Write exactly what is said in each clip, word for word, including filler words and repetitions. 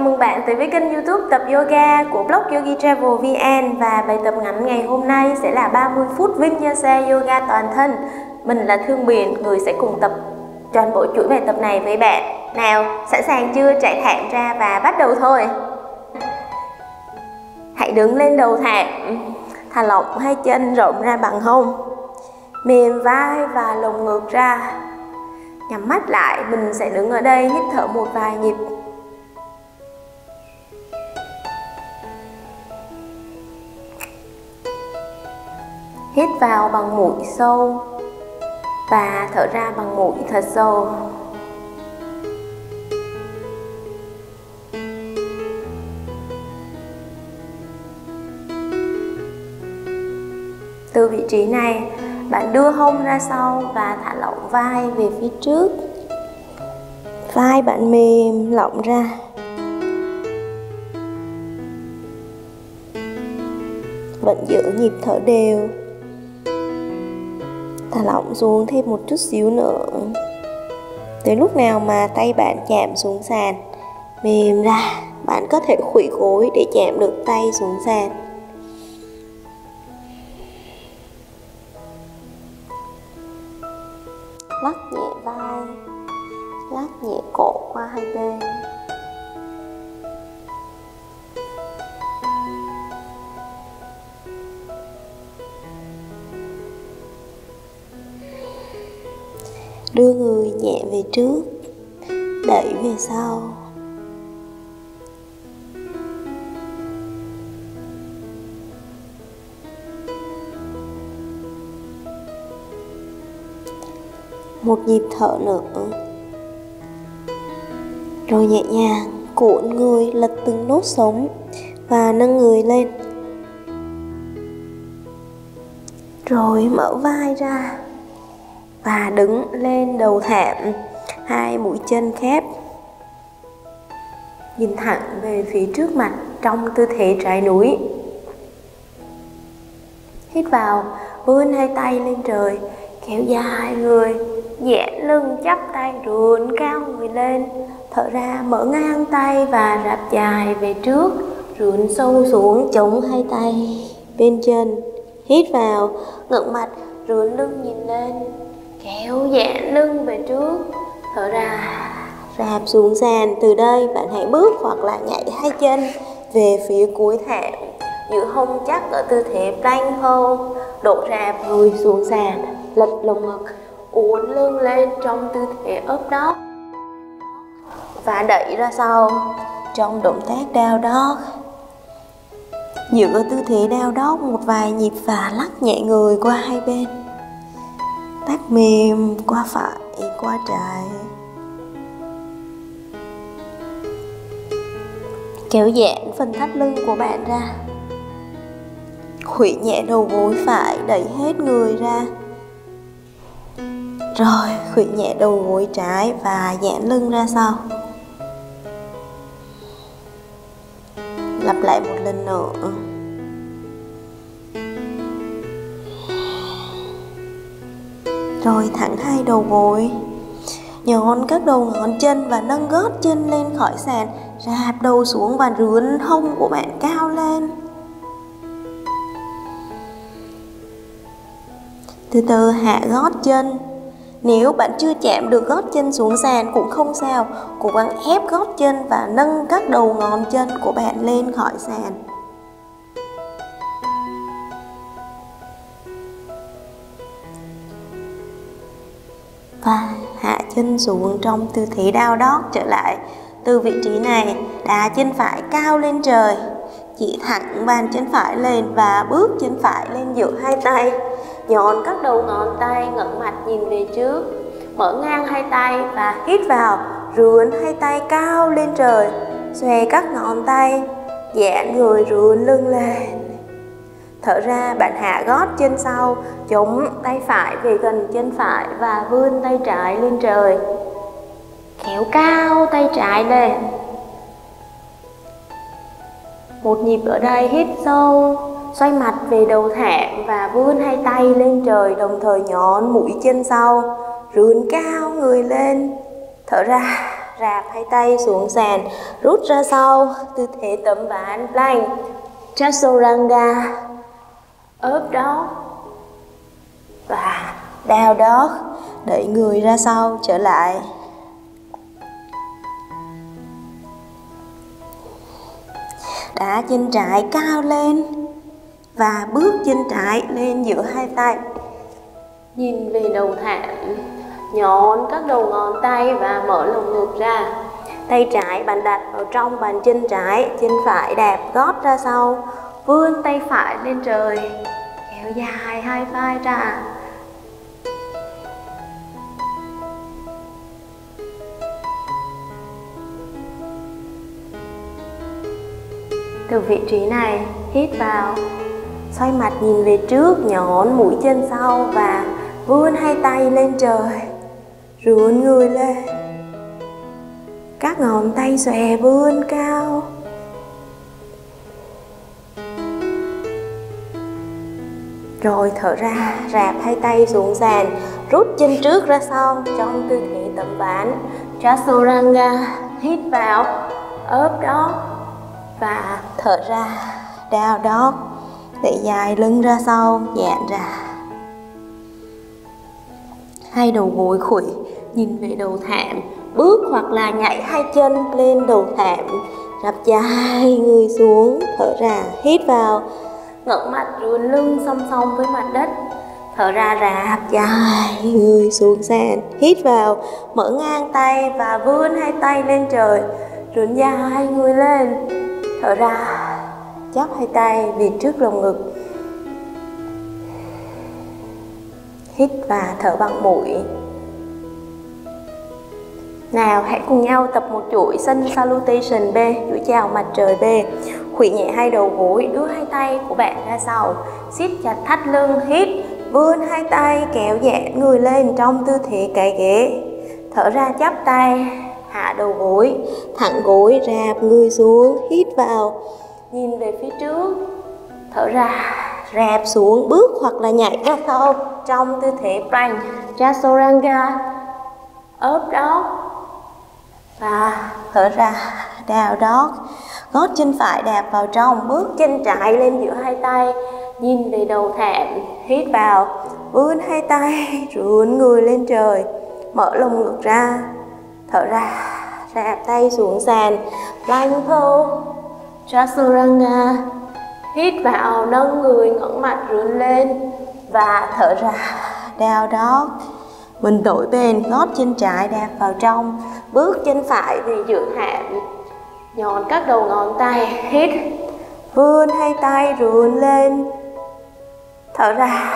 Chào mừng bạn tới với kênh YouTube tập yoga của blog Yogi Travel vê en. Và bài tập ngắn ngày hôm nay sẽ là ba mươi phút Vinyasa yoga toàn thân. Mình là Thương Biển, người sẽ cùng tập toàn bộ chuỗi bài tập này với bạn. Nào, sẵn sàng chưa? Trải thảm ra và bắt đầu thôi. Hãy đứng lên đầu thảm, thả lỏng hai chân rộng ra bằng hông, mềm vai và lồng ngực ra. Nhắm mắt lại, mình sẽ đứng ở đây hít thở một vài nhịp. Hít vào bằng mũi sâu và thở ra bằng mũi thật sâu. Từ vị trí này, bạn đưa hông ra sau và thả lỏng vai về phía trước. Vai bạn mềm lỏng ra. Vẫn giữ nhịp thở đều. Thả lỏng xuống thêm một chút xíu nữa. Tới lúc nào mà tay bạn chạm xuống sàn, mềm ra, bạn có thể khuỵu gối để chạm được tay xuống sàn. Lắc nhẹ vai, lắc nhẹ cổ qua hai bên. Đưa người nhẹ về trước, đẩy về sau. Một nhịp thở nữa. Rồi nhẹ nhàng cuộn người, lật từng nốt sống và nâng người lên. Rồi mở vai ra và đứng lên đầu thảm, hai mũi chân khép, nhìn thẳng về phía trước mặt trong tư thế trái núi. Hít vào, vươn hai tay lên trời, kéo dài người, giãn lưng, chắp tay rưỡn cao người lên. Thở ra, mở ngang tay và rạp dài về trước, rưỡn sâu xuống, chống hai tay bên chân. Hít vào, ngẩng mặt, rưỡn lưng nhìn lên, kéo giãn lưng về trước. Thở ra, rạp xuống sàn. Từ đây bạn hãy bước hoặc là nhảy hai chân về phía cuối thảm, giữ hông chắc ở tư thế plank hold, độ rạp người xuống sàn, lật lồng ngực, uốn lưng lên trong tư thế up dog và đẩy ra sau trong động tác down dog. Giữ ở tư thế down dog một vài nhịp và lắc nhẹ người qua hai bên, tát mềm qua phải, qua trái. Kéo giãn phần thắt lưng của bạn ra, khuỵu nhẹ đầu gối phải, đẩy hết người ra. Rồi khuỵu nhẹ đầu gối trái và giãn lưng ra sau. Lặp lại một lần nữa. Rồi thẳng hai đầu gối, nhón các đầu ngón chân và nâng gót chân lên khỏi sàn, rạp đầu xuống và rưỡn hông của bạn cao lên. Từ từ hạ gót chân. Nếu bạn chưa chạm được gót chân xuống sàn cũng không sao, cố gắng ép gót chân và nâng các đầu ngón chân của bạn lên khỏi sàn. Và hạ chân xuống trong tư thế down dog trở lại. Từ vị trí này, đá chân phải cao lên trời, chỉ thẳng bàn chân phải lên và bước chân phải lên giữa hai tay, nhón các đầu ngón tay, ngẩng mặt nhìn về trước, mở ngang hai tay và hít vào, rưỡn hai tay cao lên trời, xòe các ngón tay, giãn người, rưỡn lưng lên. Thở ra, bạn hạ gót chân sau, chống tay phải về gần chân phải và vươn tay trái lên trời, kéo cao tay trái lên. Một nhịp ở đây, hít sâu, xoay mặt về đầu thảm và vươn hai tay lên trời, đồng thời nhón mũi chân sau, rưỡn cao người lên. Thở ra, rạp hai tay xuống sàn, rút ra sau, tư thế tấm ván plank, chaturanga, ốp đó và đau đó, đẩy người ra sau trở lại. Đã chân trái cao lên và bước chân trái lên giữa hai tay, nhìn về đầu thảm, nhón các đầu ngón tay và mở lồng ngực ra. Tay trái bạn đặt vào trong bàn chân trái, chân phải đạp gót ra sau, vươn tay phải lên trời, kéo dài hai vai ra. Từ vị trí này, hít vào, xoay mặt nhìn về trước, nhón mũi chân sau và vươn hai tay lên trời, rưỡn người lên. Các ngón tay xòe vươn cao. Rồi thở ra, rạp hai tay xuống sàn, rút chân trước ra sau trong tư thế tấm ván, chaturanga. Hít vào, ốp đó và thở ra, down dog. Để dài lưng ra sau, giãn ra. Hai đầu gối khuỷu nhìn về đầu thảm, bước hoặc là nhảy hai chân lên đầu thảm, rạp dài người xuống, thở ra, hít vào, ngẩng mặt rưỡn lưng song song với mặt đất, thở ra, rạp dài người xuống sàn, hít vào, mở ngang tay và vươn hai tay lên trời, rưỡn dài người lên, thở ra, chắp hai tay về trước lồng ngực, hít và thở bằng mũi. Nào hãy cùng nhau tập một chuỗi sun salutation B, chuỗi chào mặt trời B. Khuỵu nhẹ hai đầu gối, đưa hai tay của bạn ra sau, siết chặt thắt lưng, hít, vươn hai tay kéo giãn người lên trong tư thế cái ghế, thở ra, chắp tay, hạ đầu gối, thẳng gối, rạp người xuống, hít vào, nhìn về phía trước, thở ra, rạp xuống, bước hoặc là nhảy ra sau trong tư thế plank, chaturanga, ốp đó và thở ra, down dog. Gót chân phải đạp vào trong, bước chân trái lên giữa hai tay, nhìn về đầu thảm, hít vào, vươn hai tay, rưỡn người lên trời, mở lồng ngực ra, thở ra, rạp tay xuống sàn, plank pose, chaturanga. Hít vào, nâng người, ngẩng mặt rưỡn lên và thở ra, down dog. Mình đổi bên, gót chân trái đạp vào trong, bước chân phải về giữa hạm, nhón các đầu ngón tay, hít, vươn hai tay rưỡn lên, thở ra,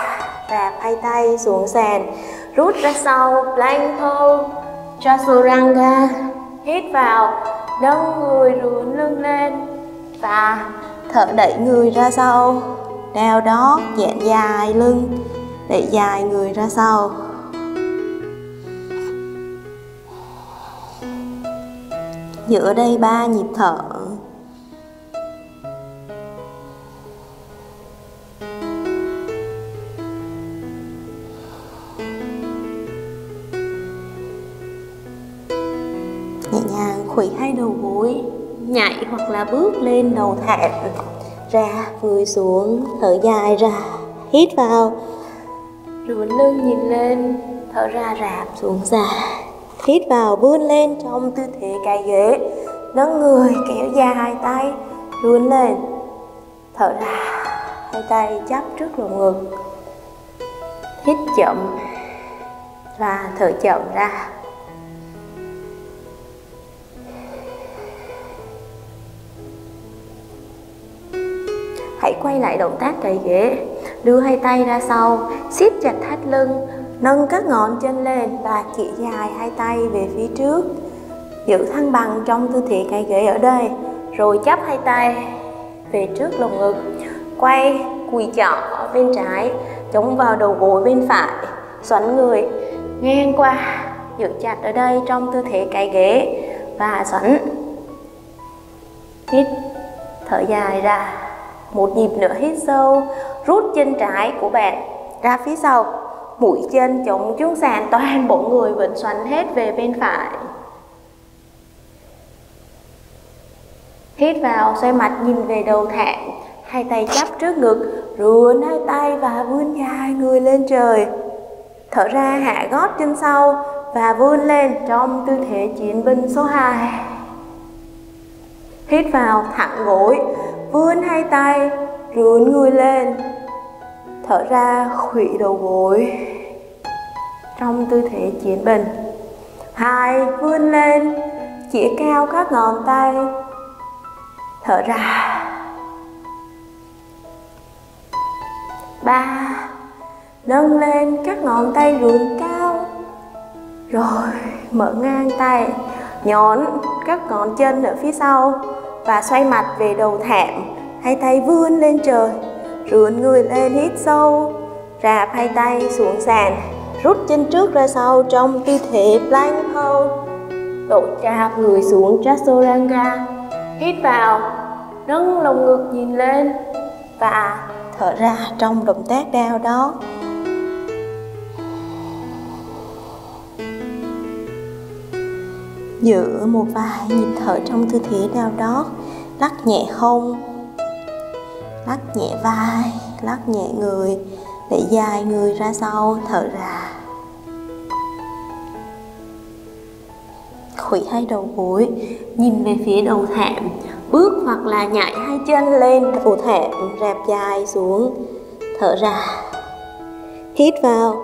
rạp hai tay xuống sàn, rút ra sau, plank pose, chaturanga. Hít vào, nâng người, rưỡn lưng lên và thở, đẩy người ra sau, down dog, giãn dài lưng, đẩy dài người ra sau. Giữ đây ba nhịp thở. Nhẹ nhàng khuỵu hai đầu gối, nhảy hoặc là bước lên đầu thảm, ra người xuống, thở dài ra, hít vào, rưỡn lưng nhìn lên, thở ra, rạp xuống sàn. Hít vào, vươn lên trong tư thế cái ghế, nâng người, kéo dài hai tay, rưỡn lên, thở ra, hai tay chắp trước lồng ngực, hít chậm và thở chậm ra. Hãy quay lại động tác cái ghế, đưa hai tay ra sau, siết chặt thắt lưng, nâng các ngón chân lên và chỉ dài hai tay về phía trước, giữ thăng bằng trong tư thế cái ghế ở đây, rồi chắp hai tay về trước lồng ngực, quay khuỷu chỏ bên trái, chống vào đầu gối bên phải, xoắn người ngang qua, giữ chặt ở đây trong tư thế cái ghế và xoắn, hít, thở dài ra. Một nhịp nữa, hít sâu, rút chân trái của bạn ra phía sau, mũi chân chống xuống sàn, toàn bộ người vẫn xoắn hết về bên phải. Hít vào, xoay mặt nhìn về đầu thảm, hai tay chắp trước ngực, rưỡn hai tay và vươn dài người lên trời. Thở ra, hạ gót chân sau và vươn lên trong tư thế chiến binh số hai. Hít vào, thẳng gối, vươn hai tay, rưỡn người lên. Thở ra, khuỵu đầu gối trong tư thế chiến binh. Hai, vươn lên, chĩa cao các ngón tay. Thở ra. Ba, nâng lên các ngón tay rưỡn cao, rồi mở ngang tay, nhón các ngón chân ở phía sau và xoay mặt về đầu thảm, hai tay vươn lên trời, rưỡn người lên, hít sâu, rạp hai tay xuống sàn, rút chân trước ra sau trong tư thế plank pose, đổ chạp người xuống chaturanga. Hít vào, nâng lồng ngực nhìn lên và thở ra trong động tác đao đó. Giữ một vài nhịp thở trong tư thế đao đó, lắc nhẹ hông, lắc nhẹ vai, lắc nhẹ người, để dài người ra sau, thở ra. Khuỵu hai đầu gối, nhìn về phía đầu thảm, bước hoặc là nhảy hai chân lên đầu thảm, rạp dài xuống, thở ra. Hít vào,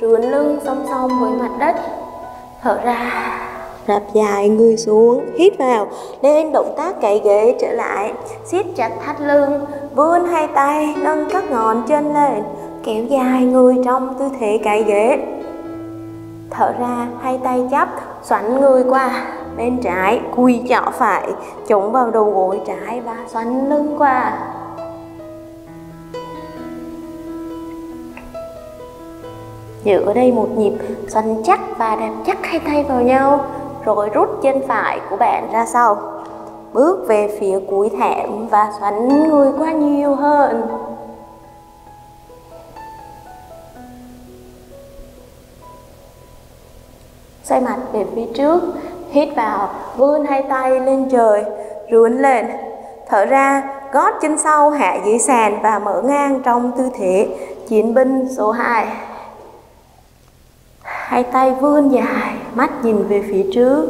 rưỡn lưng song song với mặt đất, thở ra, rạp dài người xuống. Hít vào, lên động tác cậy ghế trở lại, siết chặt thắt lưng, vươn hai tay, nâng các ngón chân lên, kéo dài người trong tư thế cậy ghế. Thở ra, hai tay chắp, xoắn người qua bên trái, cùi chỏ phải chống vào đầu gối trái và xoắn lưng qua. Giữ ở đây một nhịp, xoắn chắc và đạp chắc hai tay vào nhau, rồi rút chân phải của bạn ra sau, bước về phía cuối thảm và xoắn người qua nhiều hơn. Xoay mặt về phía trước, hít vào, vươn hai tay lên trời, rưỡn lên. Thở ra, gót chân sau hạ dưới sàn và mở ngang trong tư thế chiến binh số hai. Hai tay vươn dài, mắt nhìn về phía trước.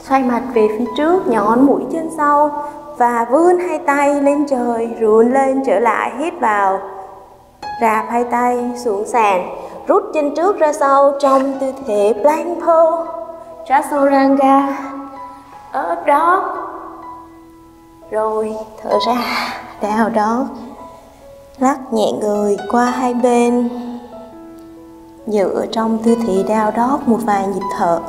Xoay mặt về phía trước, nhón mũi chân sau và vươn hai tay lên trời, rưỡn lên trở lại, hít vào. Rạp hai tay xuống sàn, rút chân trước ra sau trong tư thế plank pose, chaturanga, up dog. Rồi thở ra, down dog, lắc nhẹ người qua hai bên. Giữ ở trong tư thế down dog một vài nhịp thở.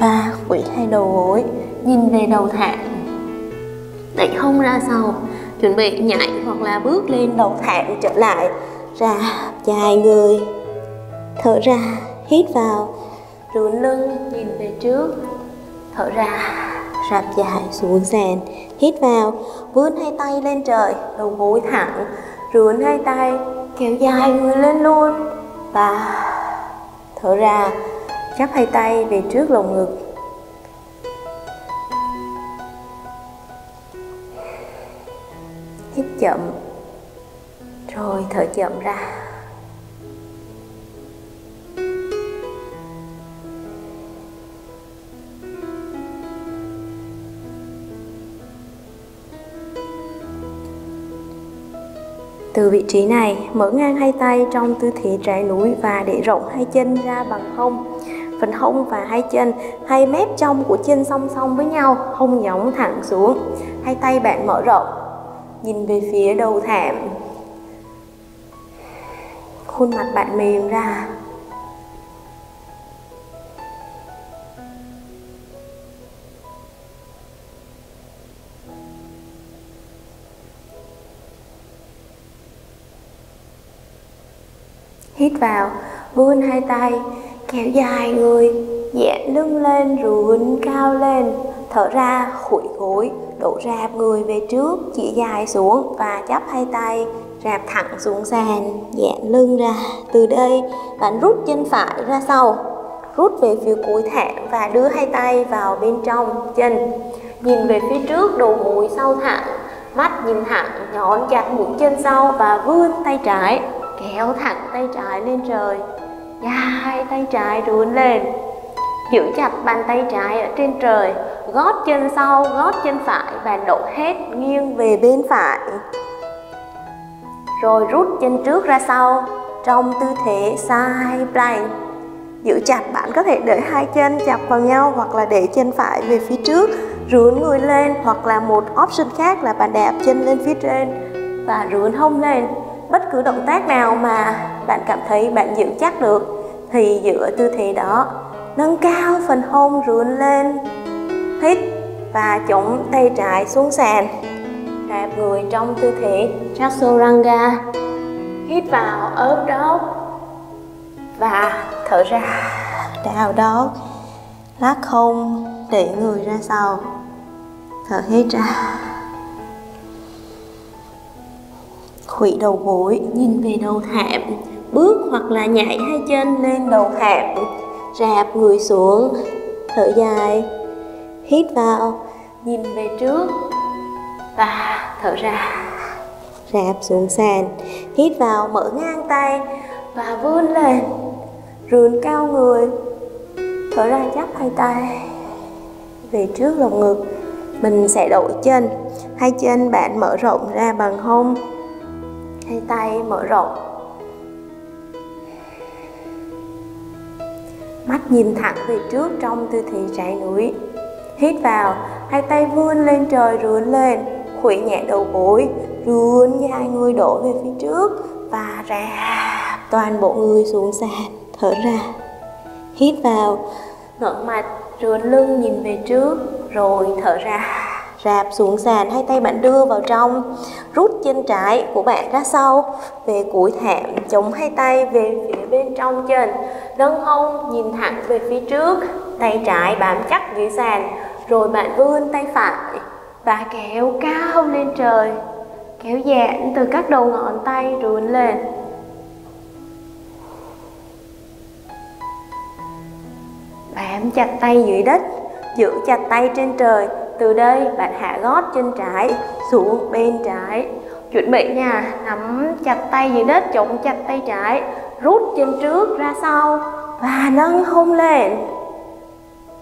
Và khuỵu hai đầu gối, nhìn về đầu thảm, đẩy hông ra sau, chuẩn bị nhảy hoặc là bước lên đầu thảm trở lại, rạp dài người, thở ra. Hít vào, rưỡn lưng nhìn về trước, thở ra, rạp dài xuống sàn. Hít vào, vươn hai tay lên trời, đầu gối thẳng, rưỡn hai tay, kéo dài người lên luôn và thở ra. Chắp hai tay về trước lồng ngực. Hít chậm, rồi thở chậm ra. Từ vị trí này, mở ngang hai tay trong tư thế trái núi và để rộng hai chân ra bằng hông. Phần hông và hai chân, hai mép trong của chân song song với nhau, hông nhõng thẳng xuống. Hai tay bạn mở rộng, nhìn về phía đầu thảm. Khuôn mặt bạn mềm ra. Hít vào, vươn hai tay, kéo dài người, giãn lưng lên, vươn cao lên. Thở ra, khuỷu gối, đổ rạp người về trước, chĩa dài xuống và chắp hai tay, rạp thẳng xuống sàn, giãn lưng ra. Từ đây, bạn rút chân phải ra sau, rút về phía cuối thảm và đưa hai tay vào bên trong chân. Nhìn về phía trước, đầu mũi sau thẳng, mắt nhìn thẳng, nhón chặt mũi chân sau và vươn tay trái, kéo thẳng tay trái lên trời, dài tay trái run lên, giữ chặt bàn tay trái ở trên trời, gót chân sau, gót chân phải và đổ hết nghiêng về bên phải. Rồi rút chân trước ra sau trong tư thế side plank. Giữ chặt, bạn có thể để hai chân chặt vào nhau hoặc là để chân phải về phía trước, rướn người lên, hoặc là một option khác là bạn đạp chân lên phía trên và rướn hông lên. Bất cứ động tác nào mà bạn cảm thấy bạn giữ chắc được thì giữ ở tư thế đó. Nâng cao phần hông, rướn lên, hít và chống tay trái xuống sàn, rạp người trong tư thế chaturanga. Hít vào ốp đó và thở ra đào đó, lắc hông, để người ra sau, thở hết ra, khuỵu đầu gối, nhìn về đầu thảm, bước hoặc là nhảy hai chân lên đầu thảm, rạp người xuống, thở dài, hít vào, nhìn về trước và thở ra, rạp xuống sàn. Hít vào, mở ngang tay và vươn lên, rướn cao người, thở ra, chắp hai tay về trước lồng ngực. Mình sẽ đổi chân, hai chân bạn mở rộng ra bằng hông, hai tay mở rộng, mắt nhìn thẳng về trước trong tư thế trái núi. Hít vào, hai tay vươn lên trời, rướn lên, khuỵu nhẹ đầu gối, rướn dài người đổ về phía trước và rạp toàn bộ người xuống sàn. Thở ra, hít vào, ngẩng mặt, rướn lưng, nhìn về trước, rồi thở ra, rạp xuống sàn. Hai tay bạn đưa vào trong, rút chân trái của bạn ra sau về cuối thảm, chống hai tay về phía bên trong chân, nâng hông, nhìn thẳng về phía trước, tay trái bám chắc dưới sàn, rồi bạn vươn tay phải và kéo cao lên trời, kéo giãn từ các đầu ngón tay, rướn lên. Bám chặt tay dưới đất, giữ chặt tay trên trời. Từ đây bạn hạ gót chân trái xuống bên trái. Chuẩn bị nha, nắm chặt tay dưới đất, chống chặt tay trái, rút chân trước ra sau và nâng hông lên.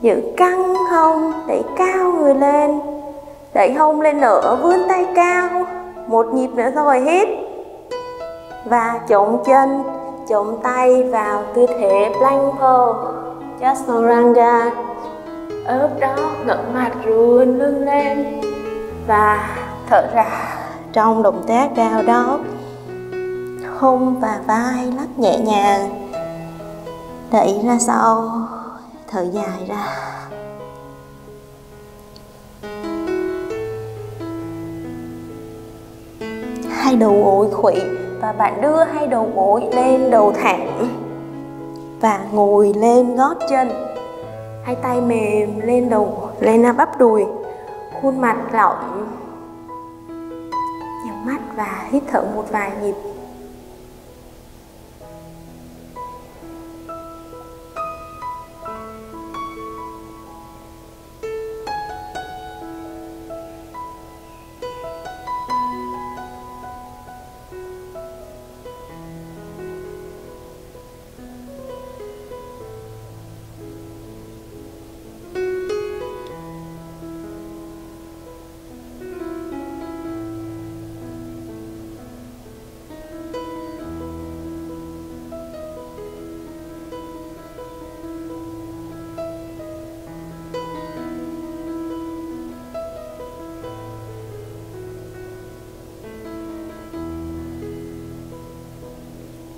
Giữ căng hông, đẩy cao người lên, đẩy hông lên nữa, vươn tay cao. Một nhịp nữa rồi, hít và chống chân, chống tay vào tư thế plank pose, chaturanga. Ốp đó, ngẩng mặt, rươn lưng lên và thở ra trong động tác đau đó. Hông và vai lắc nhẹ nhàng, đẩy ra sau, thở dài ra. Hai đầu gối khuỵu và bạn đưa hai đầu gối lên đầu thẳng và ngồi lên gót chân. Hai tay mềm lên đầu, lên bắp đùi, khuôn mặt lỏng, nhắm mắt và hít thở một vài nhịp.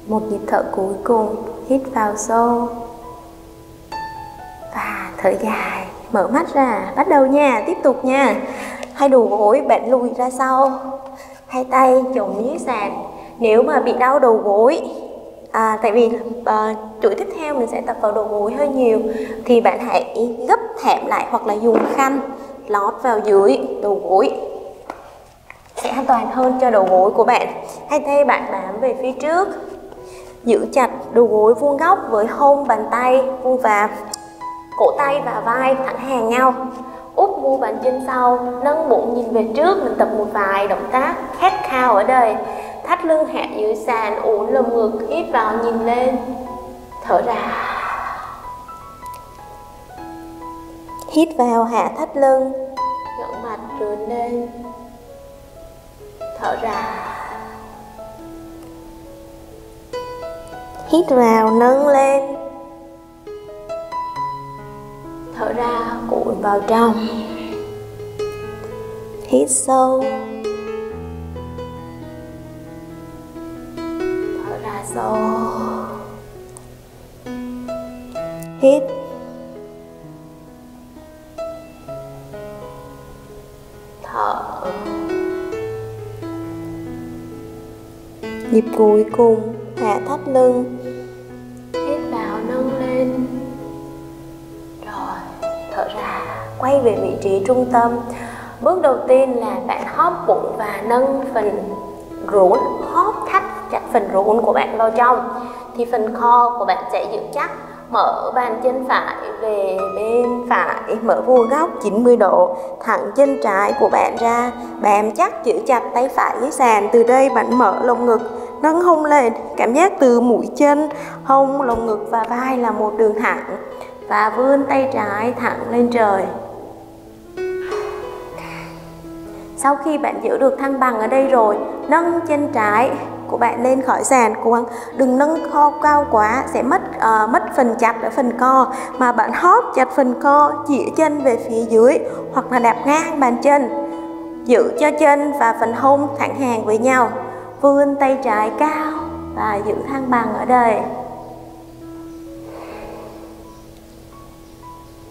Một nhịp thở cuối cùng, hít vào sâu và thở dài, mở mắt ra. Bắt đầu nha, tiếp tục nha. Hai đầu gối bạn lùi ra sau, hai tay chống dưới sàn. Nếu mà bị đau đầu gối À, tại vì uh, chuỗi tiếp theo mình sẽ tập vào đầu gối hơi nhiều, thì bạn hãy gấp thảm lại hoặc là dùng khăn lót vào dưới đầu gối sẽ an toàn hơn cho đầu gối của bạn. Hai tay bạn bám về phía trước, giữ chặt đầu gối vuông góc với hông bàn tay vuông và cổ tay và vai thẳng hàng nhau. Úp mu bàn chân sau, nâng bụng nhìn về trước. Mình tập một vài động tác khát khao ở đây. Thắt lưng hạ dưới sàn, uốn lồng ngực, hít vào nhìn lên, thở ra. Hít vào hạ thắt lưng, ngẩng mặt trườn lên, thở ra. Hít vào nâng lên, thở ra cuộn vào trong. Hít sâu, thở ra sâu. Hít, thở. Nhịp cuối cùng hạ thắt lưng, hít vào nâng lên, rồi thở ra, quay về vị trí trung tâm. Bước đầu tiên là bạn hóp bụng và nâng phần rốn, hóp thắt chặt phần rốn của bạn vào trong, thì phần kho của bạn sẽ giữ chắc. Mở bàn chân phải về bên phải, mở vuông góc chín mươi độ, thẳng chân trái của bạn ra, bám chắc giữ chặt tay phải dưới sàn. Từ đây bạn mở lồng ngực, nâng hông lên, cảm giác từ mũi chân, hông, lồng ngực và vai là một đường thẳng, và vươn tay trái thẳng lên trời. Sau khi bạn giữ được thăng bằng ở đây rồi, nâng chân trái của bạn lên khỏi sàn, cố gắng đừng nâng co cao quá, sẽ mất uh, mất phần chặt ở phần co, mà bạn hóp chặt phần co, chĩa chân về phía dưới hoặc là đạp ngang bàn chân, giữ cho chân và phần hông thẳng hàng với nhau, vươn tay trái cao và giữ thăng bằng ở đây.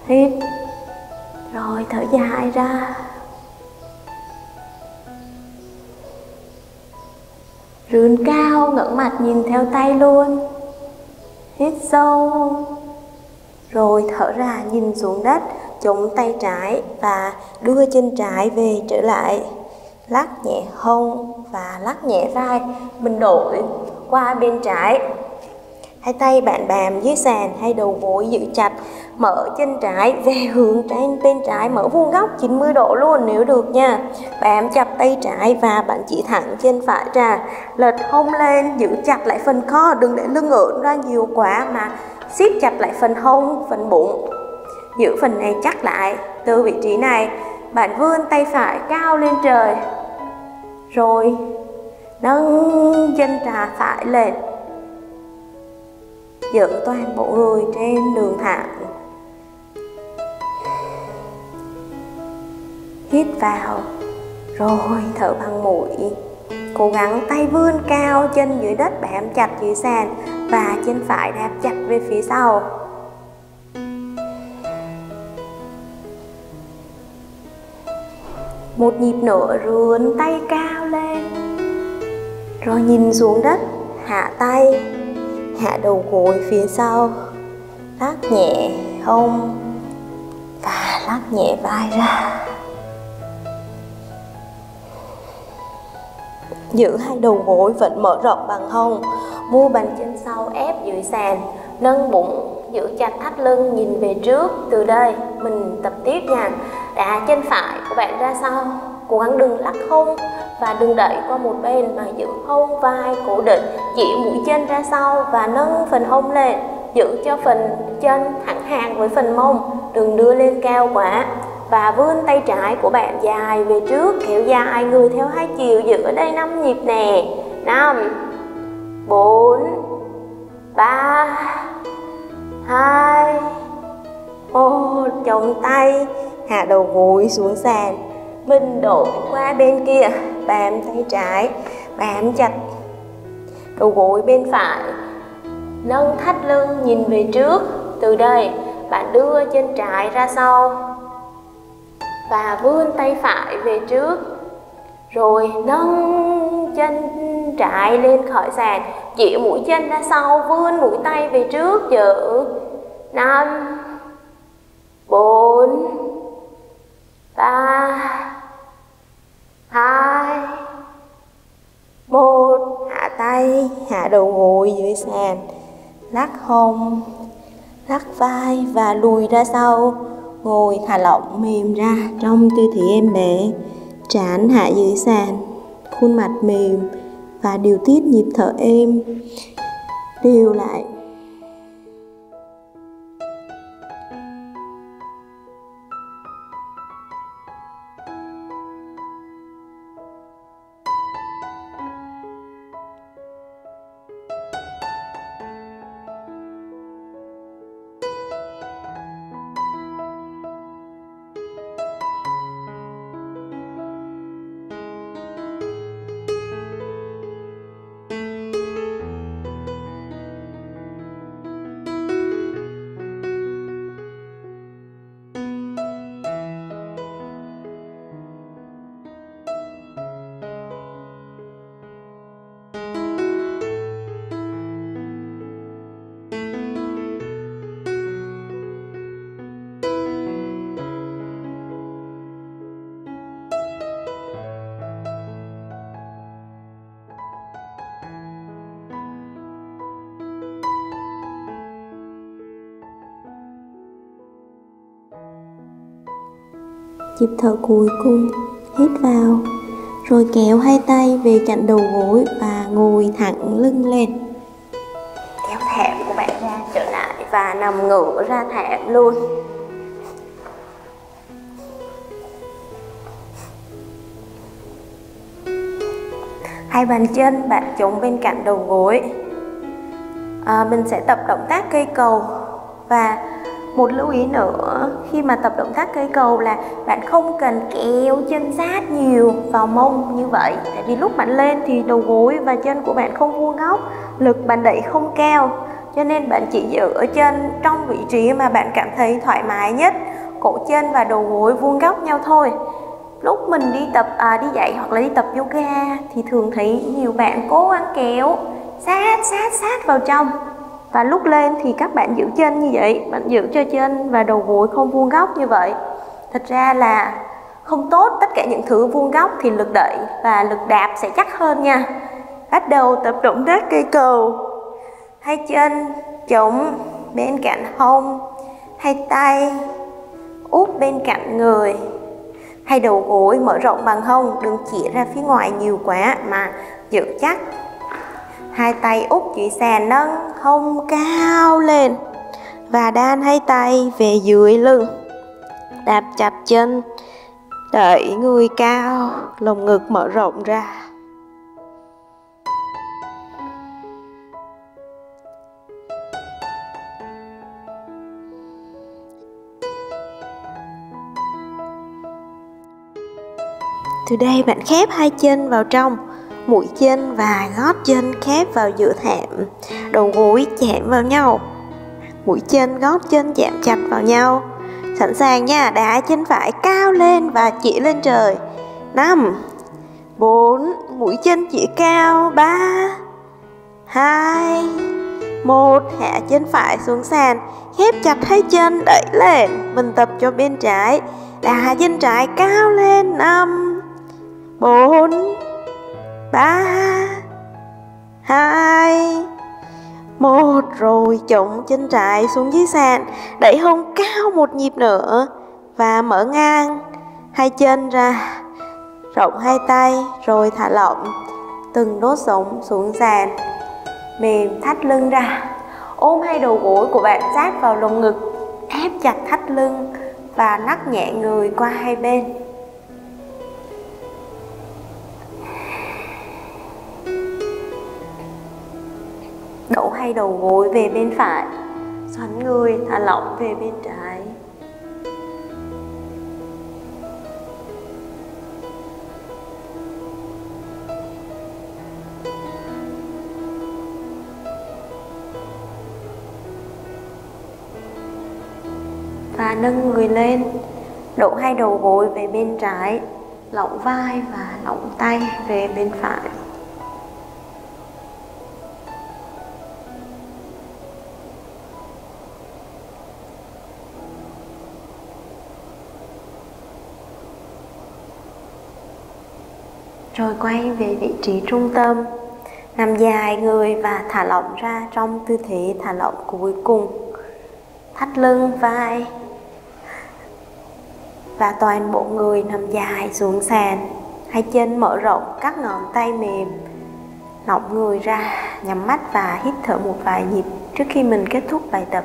Hít, rồi thở dài ra. Rươn cao, ngẩng mặt nhìn theo tay luôn. Hít sâu, rồi thở ra, nhìn xuống đất, chống tay trái và đưa chân trái về trở lại. Lắc nhẹ hông và lắc nhẹ vai. Mình đổi qua bên trái. Hai tay bạn bám dưới sàn, hai đầu gối giữ chặt. Mở chân trái về hướng trên bên trái, mở vuông góc chín mươi độ luôn nếu được nha. Bám chặt tay trái và bạn chỉ thẳng chân phải ra. Lật hông lên, giữ chặt lại phần kho, đừng để lưng ưỡn ra nhiều quá mà siết chặt lại phần hông, phần bụng. Giữ phần này chắc lại. Từ vị trí này, bạn vươn tay phải cao lên trời. Rồi nâng chân trái phải lên. Giữ toàn bộ người trên đường thẳng. Hít vào, rồi thở bằng mũi. Cố gắng tay vươn cao, chân dưới đất bám chặt dưới sàn và chân phải đạp chặt về phía sau. Một nhịp nữa, rươn tay cao lên, rồi nhìn xuống đất, hạ tay, hạ đầu gối phía sau, lắc nhẹ hông và lắc nhẹ vai ra. Giữ hai đầu gối vẫn mở rộng bằng hông, mu bàn chân sau ép dưới sàn, nâng bụng, giữ chặt thắt lưng, nhìn về trước. Từ đây mình tập tiếp nha. Đá chân phải của bạn ra sau, cố gắng đừng lắc hông và đừng đẩy qua một bên, mà giữ hông vai cố định, chỉ mũi chân ra sau và nâng phần hông lên, giữ cho phần chân thẳng hàng với phần mông, đừng đưa lên cao quá, và vươn tay trái của bạn dài về trước, kéo dài người theo hai chiều. Giữ ở đây năm nhịp nè. Năm bốn ba hai một. Chống tay, hạ đầu gối xuống sàn. Mình đổi qua bên kia, bám tay trái, bám chặt đầu gối bên phải, nâng thắt lưng nhìn về trước. Từ đây bạn đưa chân trái ra sau và vươn tay phải về trước, rồi nâng chân trái lên khỏi sàn, chĩa mũi chân ra sau, vươn mũi tay về trước, giữ năm, bốn, ba, hai, một. Hạ tay, hạ đầu gối dưới sàn, lắc hông, lắc vai và lùi ra sau. Ngồi thả lỏng mềm ra trong tư thế em bé, trán hạ dưới sàn, khuôn mặt mềm và điều tiết nhịp thở êm. Đều lại. Nhịp thở cuối cùng, hít vào, rồi kéo hai tay về cạnh đầu gối và ngồi thẳng lưng lên. Kéo thảm của bạn ra trở lại và nằm ngửa ra thảm luôn. Hai bàn chân bạn chống bên cạnh đầu gối. À, mình sẽ tập động tác cây cầu. Và một lưu ý nữa khi mà tập động tác cây cầu là bạn không cần kéo chân sát nhiều vào mông như vậy. Tại vì lúc bạn lên thì đầu gối và chân của bạn không vuông góc, lực bạn đẩy không cao. Cho nên bạn chỉ giữ ở chân trong vị trí mà bạn cảm thấy thoải mái nhất, cổ chân và đầu gối vuông góc nhau thôi. Lúc mình đi tập à, đi dạy hoặc là đi tập yoga thì thường thấy nhiều bạn cố gắng kéo sát sát sát vào trong. Và lúc lên thì các bạn giữ chân như vậy, bạn giữ cho chân và đầu gối không vuông góc như vậy. Thật ra là không tốt, tất cả những thứ vuông góc thì lực đẩy và lực đạp sẽ chắc hơn nha. Bắt đầu tập động tác cây cầu. Hai chân chống bên cạnh hông, hai tay úp bên cạnh người, hai đầu gối mở rộng bằng hông, đừng chĩa ra phía ngoài nhiều quá mà giữ chắc. Hai tay úp dưới sàn, nâng hông cao lên và đan hai tay về dưới lưng. Đạp chặt chân, đẩy người cao, lồng ngực mở rộng ra. Từ đây bạn khép hai chân vào trong, mũi chân và gót chân khép vào giữa thảm, đầu gối chạm vào nhau, mũi chân gót chân chạm chặt vào nhau. Sẵn sàng nha, đá chân phải cao lên và chỉ lên trời. Năm, bốn, mũi chân chỉ cao, ba, hai, một, hạ chân phải xuống sàn, khép chặt hai chân đẩy lên. Mình tập cho bên trái, đá chân trái cao lên, năm, bốn, ba, hai, một, rồi chống chân trái xuống dưới sàn, đẩy hông cao một nhịp nữa và mở ngang hai chân ra, rộng hai tay rồi thả lỏng từng đốt sống xuống sàn, mềm thắt lưng ra, ôm hai đầu gối của bạn sát vào lồng ngực, ép chặt thắt lưng và lắc nhẹ người qua hai bên. Đẩy hai đầu gối về bên phải, xoắn người thả lỏng về bên trái. Và nâng người lên, đẩy hai đầu gối về bên trái, lỏng vai và lỏng tay về bên phải. Rồi quay về vị trí trung tâm. Nằm dài người và thả lỏng ra trong tư thế thả lỏng cuối cùng. Thắt lưng, vai và toàn bộ người nằm dài xuống sàn. Hai chân mở rộng, các ngón tay mềm. Lỏng người ra, nhắm mắt và hít thở một vài nhịp trước khi mình kết thúc bài tập.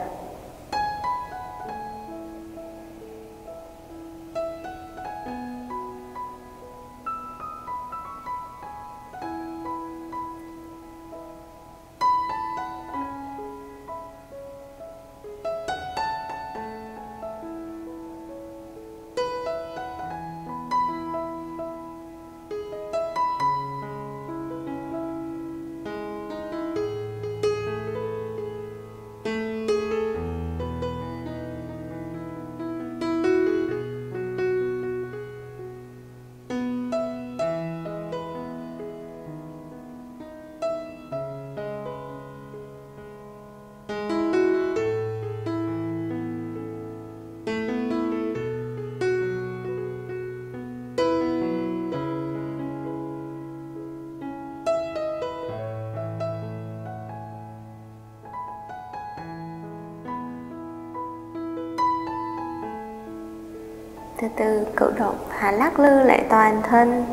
Từ từ cử động, hạ lắc lư lại toàn thân.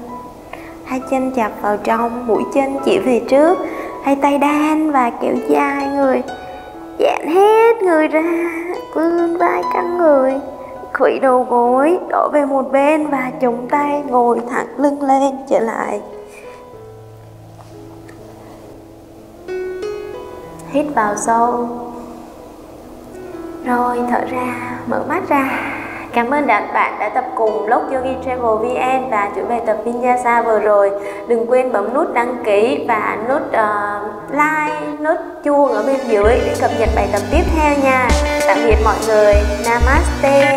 Hai chân chạp vào trong, mũi chân chỉ về trước. Hai tay đan và kéo dài người. Giãn hết người ra, vươn vai căng người. Khuỵu đầu gối, đổ về một bên và chống tay ngồi thẳng lưng lên trở lại. Hít vào sâu. Rồi thở ra, mở mắt ra. Cảm ơn các bạn đã tập cùng blog Yogi Travel vê en và chuỗi bài tập Vinyasa vừa rồi. Đừng quên bấm nút đăng ký và nút uh, like, nút chuông ở bên dưới để cập nhật bài tập tiếp theo nha. Tạm biệt mọi người. Namaste.